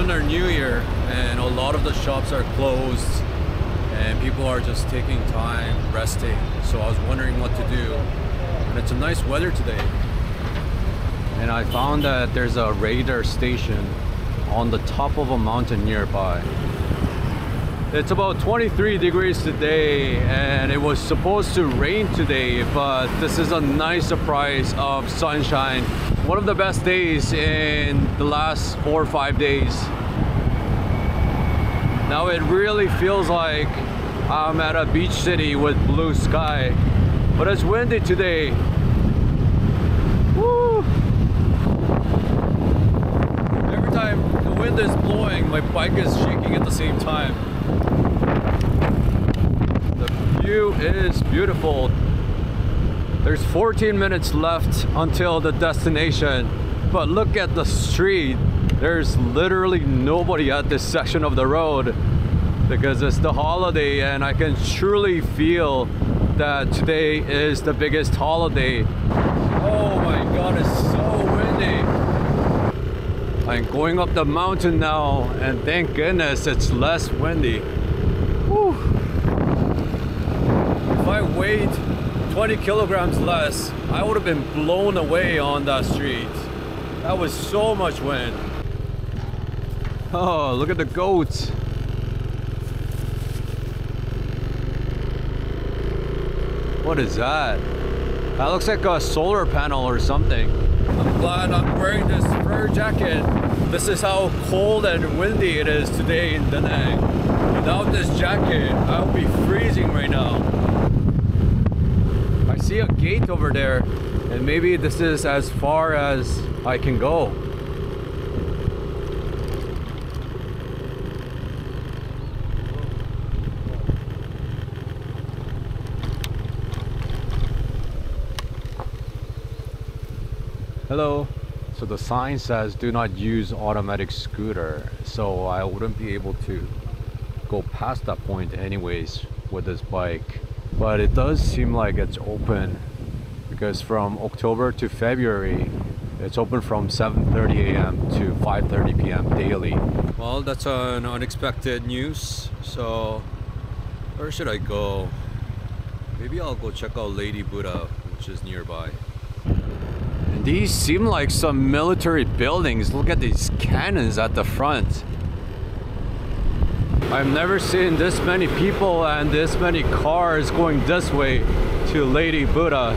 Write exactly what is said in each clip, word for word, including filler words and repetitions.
Lunar New Year, and a lot of the shops are closed and people are just taking time resting, so I was wondering what to do. And it's a nice weather today, and I found that there's a radar station on the top of a mountain nearby. It's about twenty-three degrees today, and it was supposed to rain today, but this is a nice surprise of sunshine. One of the best days in the last four or five days. Now it really feels like I'm at a beach city with blue sky, but it's windy today. Woo! Every time the wind is blowing, my bike is shaking at the same time. The view is beautiful. There's fourteen minutes left until the destination, but look at the street. There's literally nobody at this section of the road because it's the holiday, and I can truly feel that today is the biggest holiday. Oh my god, it's so windy. I'm going up the mountain now, and thank goodness it's less windy. Whew. If I wait twenty kilograms less, I would have been blown away on that street. That was so much wind. Oh, look at the goats. What is that? That looks like a solar panel or something. I'm glad I'm wearing this fur jacket. This is how cold and windy it is today in Da Nang. Without this jacket, I would be freezing right now. I see a gate over there, and maybe this is as far as I can go. Hello. So the sign says do not use automatic scooter, so I wouldn't be able to go past that point anyways with this bike. But it does seem like it's open, because from October to February it's open from seven thirty a m to five thirty p m daily. Well, that's an unexpected news. So where should I go? Maybe I'll go check out Lady Buddha, which is nearby. And these seem like some military buildings. Look at these cannons at the front. I've never seen this many people and this many cars going this way to Lady Buddha.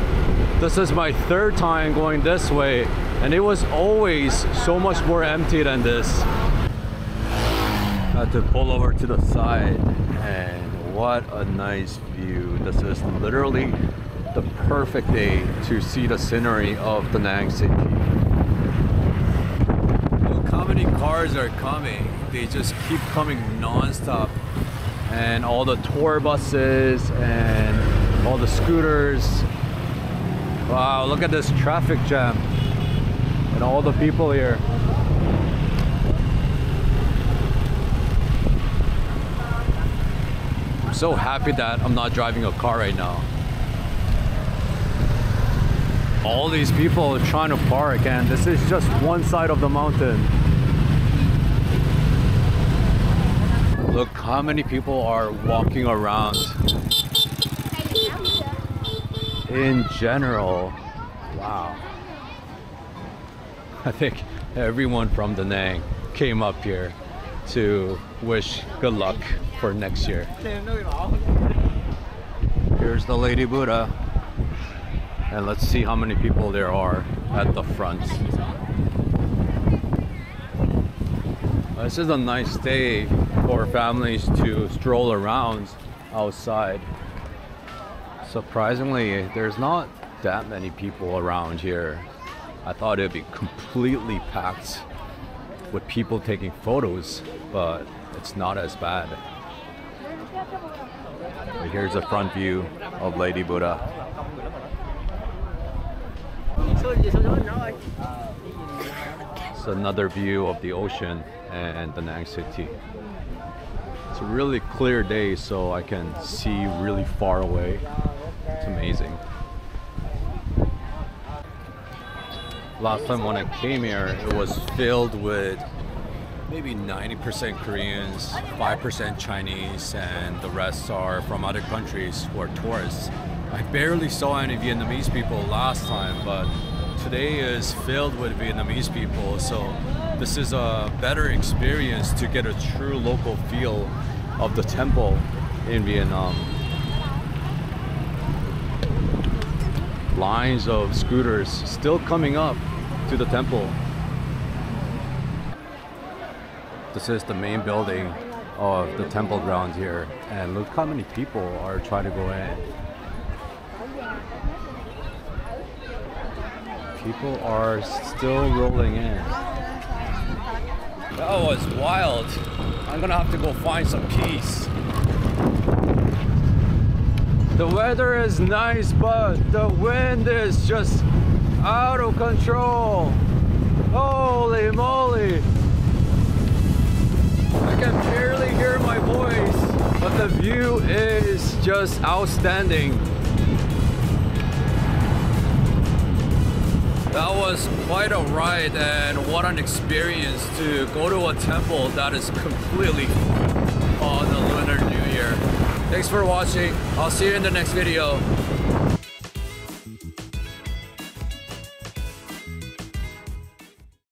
This is my third time going this way, and it was always so much more empty than this. I had to pull over to the side, and what a nice view. This is literally the perfect day to see the scenery of Da Nang city. Look how many cars are coming. They just keep coming non-stop, and all the tour buses and all the scooters. Wow, look at this traffic jam and all the people here. I'm so happy that I'm not driving a car right now. All these people are trying to park, and this is just one side of the mountain. Look how many people are walking around. In general, wow. I think everyone from Da Nang came up here to wish good luck for next year. Here's the Lady Buddha. And let's see how many people there are at the front. This is a nice day for families to stroll around outside. Surprisingly, there's not that many people around here. I thought it'd be completely packed with people taking photos, but it's not as bad. But here's a front view of Lady Buddha. It's another view of the ocean and Da Nang city. It's a really clear day, so I can see really far away. It's amazing. Last time when I came here, it was filled with maybe ninety percent Koreans, five percent Chinese, and the rest are from other countries who are tourists. I barely saw any Vietnamese people last time, but today is filled with Vietnamese people, so this is a better experience to get a true local feel of the temple in Vietnam. Lines of scooters still coming up to the temple. This is the main building of the temple ground here, and look how many people are trying to go in. People are still rolling in. That was wild. I'm gonna have to go find some peace. The weather is nice, but the wind is just out of control. Holy moly! I can barely hear my voice, but the view is just outstanding. That was quite a ride, and what an experience to go to a temple that is completely on the Lunar New Year. Thanks for watching. I'll see you in the next video.